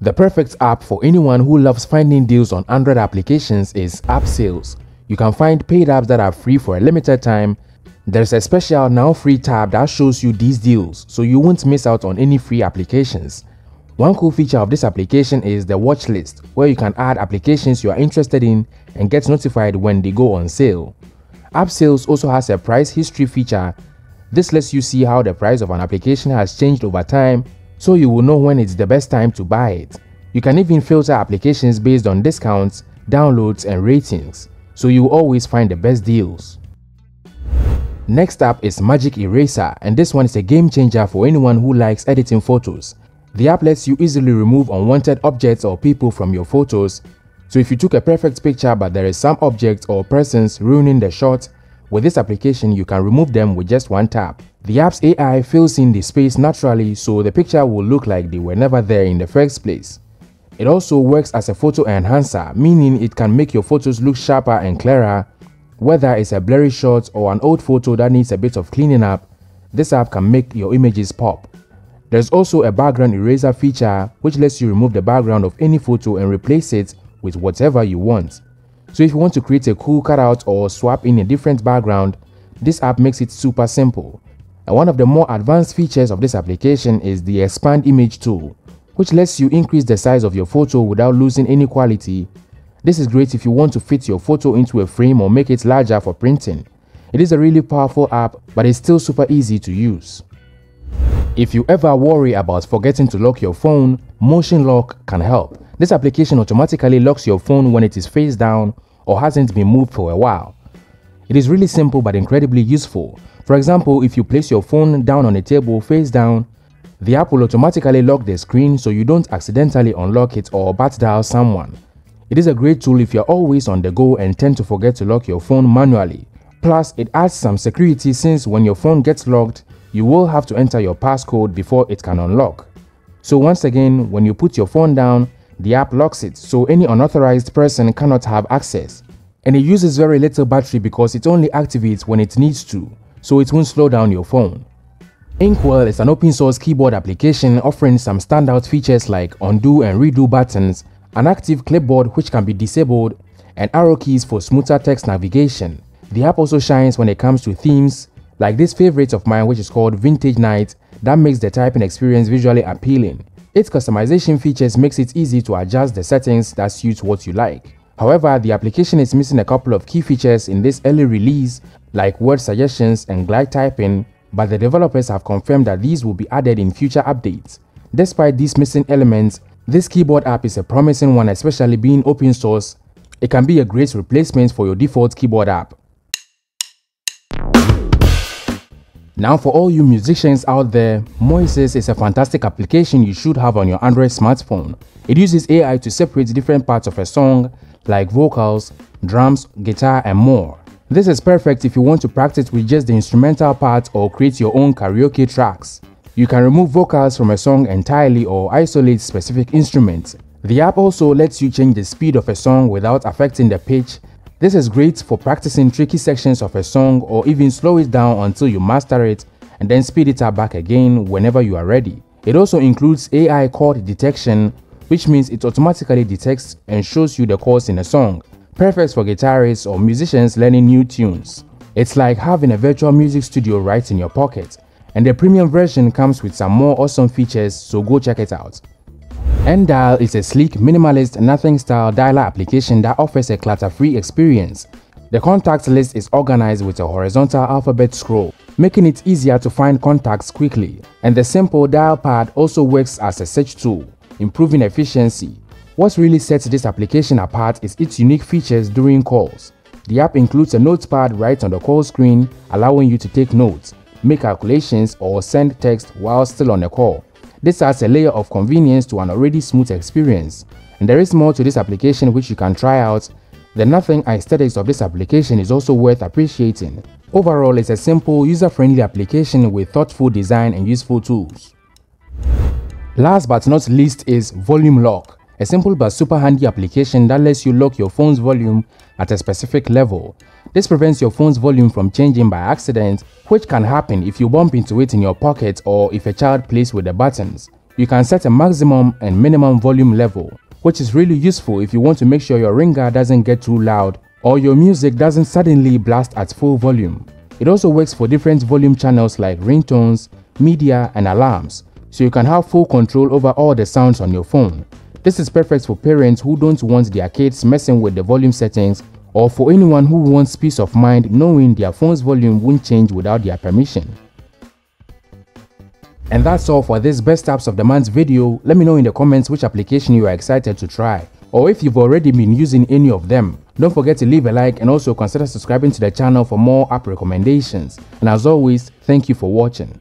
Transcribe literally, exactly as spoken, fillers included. The perfect app for anyone who loves finding deals on Android applications is AppSales. You can find paid apps that are free for a limited time. There's a special now free tab that shows you these deals, so you won't miss out on any free applications. One cool feature of this application is the watch list, where you can add applications you are interested in and get notified when they go on sale. AppSales also has a price history feature. This lets you see how the price of an application has changed over time, so you will know when it's the best time to buy it. You can even filter applications based on discounts, downloads, and ratings, so you will always find the best deals. Next up is Magic Eraser, and this one is a game changer for anyone who likes editing photos. The app lets you easily remove unwanted objects or people from your photos, so if you took a perfect picture but there is some object or persons ruining the shot, with this application you can remove them with just one tap. The app's A I fills in the space naturally, so the picture will look like they were never there in the first place. It also works as a photo enhancer, meaning it can make your photos look sharper and clearer. Whether it's a blurry shot or an old photo that needs a bit of cleaning up, this app can make your images pop. There's also a background eraser feature, which lets you remove the background of any photo and replace it with whatever you want. So if you want to create a cool cutout or swap in a different background, this app makes it super simple. And one of the more advanced features of this application is the expand image tool, which lets you increase the size of your photo without losing any quality. This is great if you want to fit your photo into a frame or make it larger for printing. It is a really powerful app, but it's still super easy to use. If you ever worry about forgetting to lock your phone, Motion Lock can help. This application automatically locks your phone when it is face down or hasn't been moved for a while. It is really simple but incredibly useful. For example, if you place your phone down on a table face down, the app will automatically lock the screen so you don't accidentally unlock it or bat dial someone. It is a great tool if you are always on the go and tend to forget to lock your phone manually. Plus, it adds some security since when your phone gets locked, you will have to enter your passcode before it can unlock. So once again, when you put your phone down, the app locks it so any unauthorized person cannot have access. And it uses very little battery because it only activates when it needs to, so it won't slow down your phone. Inkwell is an open source keyboard application offering some standout features like undo and redo buttons, an active clipboard which can be disabled, and arrow keys for smoother text navigation. The app also shines when it comes to themes, like this favorite of mine which is called Vintage Night, that makes the typing experience visually appealing. Its customization features makes it easy to adjust the settings that suits what you like. However, the application is missing a couple of key features in this early release, like word suggestions and glide typing, but the developers have confirmed that these will be added in future updates. Despite these missing elements, this keyboard app is a promising one, especially being open source. It can be a great replacement for your default keyboard app. Now for all you musicians out there, Moises is a fantastic application you should have on your Android smartphone. It uses A I to separate different parts of a song, like vocals, drums, guitar, and more. This is perfect if you want to practice with just the instrumental part or create your own karaoke tracks. You can remove vocals from a song entirely or isolate specific instruments. The app also lets you change the speed of a song without affecting the pitch. This is great for practicing tricky sections of a song or even slow it down until you master it and then speed it up back again whenever you are ready. It also includes A I chord detection, which means it automatically detects and shows you the chords in a song, perfect for guitarists or musicians learning new tunes. It's like having a virtual music studio right in your pocket, and the premium version comes with some more awesome features, so go check it out. N Dial is a sleek, minimalist, nothing-style dialer application that offers a clutter-free experience. The contacts list is organized with a horizontal alphabet scroll, making it easier to find contacts quickly. And the simple dial pad also works as a search tool, improving efficiency. What really sets this application apart is its unique features during calls. The app includes a notepad right on the call screen, allowing you to take notes, make calculations, or send text while still on the call. This adds a layer of convenience to an already smooth experience. And there is more to this application which you can try out. The nothing aesthetics of this application is also worth appreciating. Overall, it's a simple, user-friendly application with thoughtful design and useful tools. Last but not least is Volume Lock, a simple but super handy application that lets you lock your phone's volume at a specific level. This prevents your phone's volume from changing by accident, which can happen if you bump into it in your pocket or if a child plays with the buttons. You can set a maximum and minimum volume level, which is really useful if you want to make sure your ringer doesn't get too loud or your music doesn't suddenly blast at full volume. It also works for different volume channels like ringtones, media and alarms, so you can have full control over all the sounds on your phone. This is perfect for parents who don't want their kids messing with the volume settings, or for anyone who wants peace of mind knowing their phone's volume won't change without their permission. And that's all for this best apps of the month video. Let me know in the comments which application you are excited to try, or if you've already been using any of them. Don't forget to leave a like and also consider subscribing to the channel for more app recommendations. And as always, thank you for watching.